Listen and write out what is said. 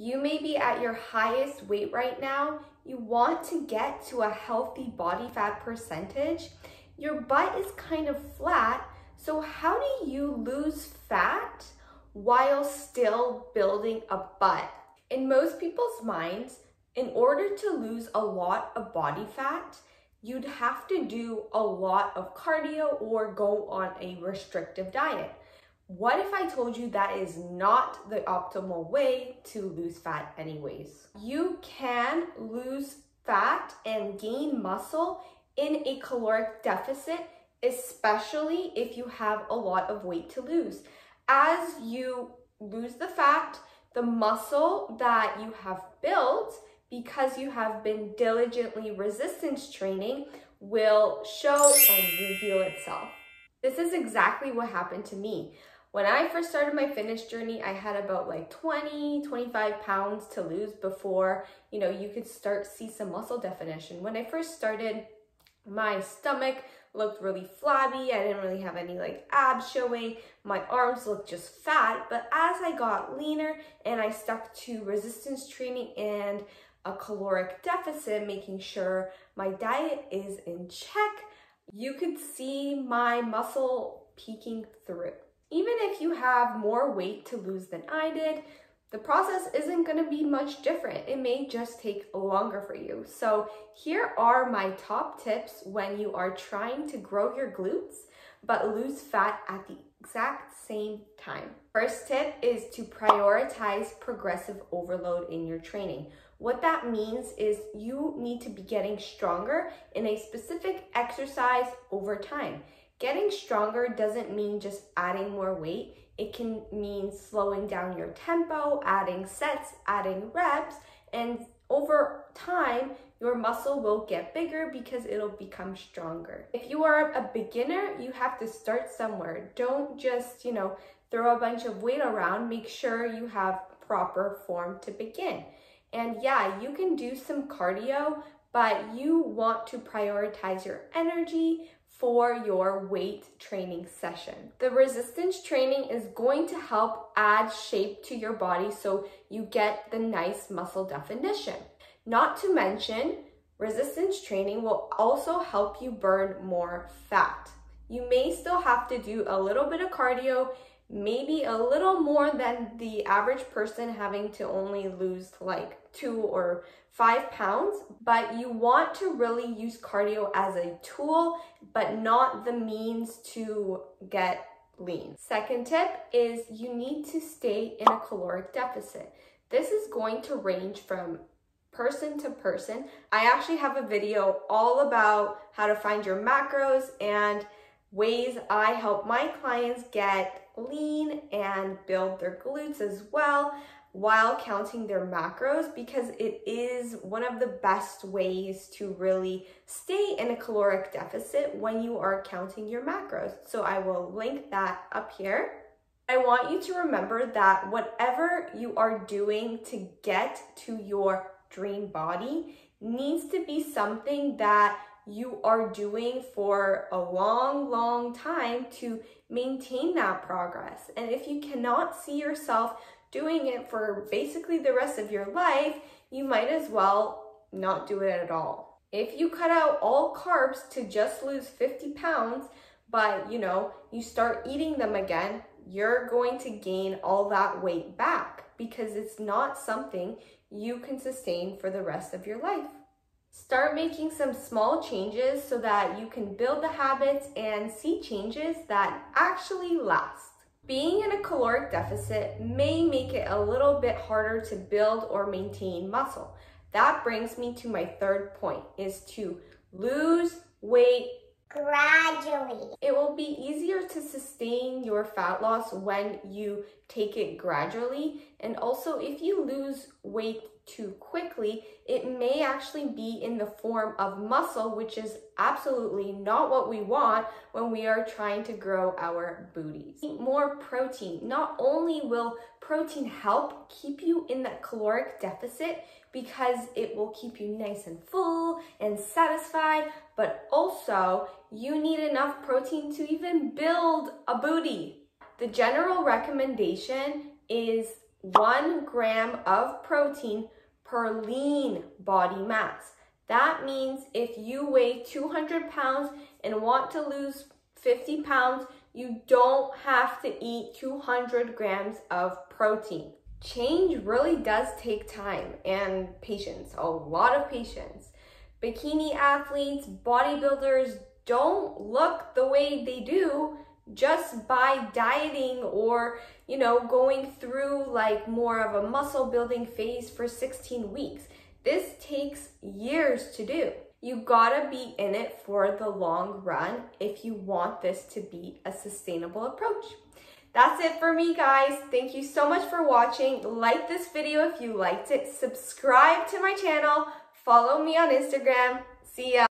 You may be at your highest weight right now. You want to get to a healthy body fat percentage. Your butt is kind of flat, so how do you lose fat while still building a butt? In most people's minds, in order to lose a lot of body fat, you'd have to do a lot of cardio or go on a restrictive diet. What if I told you that is not the optimal way to lose fat anyways? You can lose fat and gain muscle in a caloric deficit, especially if you have a lot of weight to lose. As you lose the fat, the muscle that you have built, because you have been diligently resistance training, will show and reveal itself. This is exactly what happened to me. When I first started my fitness journey, I had about like 20, 25 pounds to lose before, you know, you could start to see some muscle definition. When I first started, my stomach looked really flabby. I didn't really have any like abs showing. My arms looked just fat. But as I got leaner and I stuck to resistance training and a caloric deficit, making sure my diet is in check, you could see my muscle peeking through. Even if you have more weight to lose than I did, the process isn't going to be much different. It may just take longer for you. So here are my top tips when you are trying to grow your glutes but lose fat at the exact same time. First tip is to prioritize progressive overload in your training. What that means is you need to be getting stronger in a specific exercise over time. Getting stronger doesn't mean just adding more weight. It can mean slowing down your tempo, adding sets, adding reps, and over time, your muscle will get bigger because it'll become stronger. If you are a beginner, you have to start somewhere. Don't just, you know, throw a bunch of weight around. Make sure you have proper form to begin. And yeah, you can do some cardio, but you want to prioritize your energy for your weight training session. The resistance training is going to help add shape to your body so you get the nice muscle definition. Not to mention, resistance training will also help you burn more fat. You may still have to do a little bit of cardio, maybe a little more than the average person, having to only lose like 2 or 5 pounds, but you want to really use cardio as a tool, but not the means to get lean. Second tip is you need to stay in a caloric deficit. This is going to range from person to person. I actually have a video all about how to find your macros and ways I help my clients get lean and build their glutes as well while counting their macros, because it is one of the best ways to really stay in a caloric deficit when you are counting your macros. So I will link that up here. I want you to remember that whatever you are doing to get to your dream body needs to be something that you are doing for a long time to maintain that progress. And if you cannot see yourself doing it for basically the rest of your life, you might as well not do it at all. If you cut out all carbs to just lose 50 pounds, but you know, you start eating them again, you're going to gain all that weight back because it's not something you can sustain for the rest of your life. Start making some small changes so that you can build the habits and see changes that actually last. Being in a caloric deficit may make it a little bit harder to build or maintain muscle. That brings me to my third point, is to lose weight gradually. It will be easier to sustain your fat loss when you take it gradually. And also, if you lose weight too quickly, it may actually be in the form of muscle, which is absolutely not what we want when we are trying to grow our booties. Eat more protein. Not only will protein help keep you in that caloric deficit because it will keep you nice and full and satisfied, but also you need enough protein to even build a booty. The general recommendation is 1 gram of protein per lean body mass. That means if you weigh 200 pounds and want to lose 50 pounds, you don't have to eat 200 grams of protein. Change really does take time and patience, a lot of patience. Bikini athletes, bodybuilders don't look the way they do just by dieting or, you know, going through like more of a muscle building phase for 16 weeks. This takes years to do. You gotta be in it for the long run if you want this to be a sustainable approach. That's it for me, guys. Thank you so much for watching. Like this video if you liked it. Subscribe to my channel. Follow me on Instagram. See ya.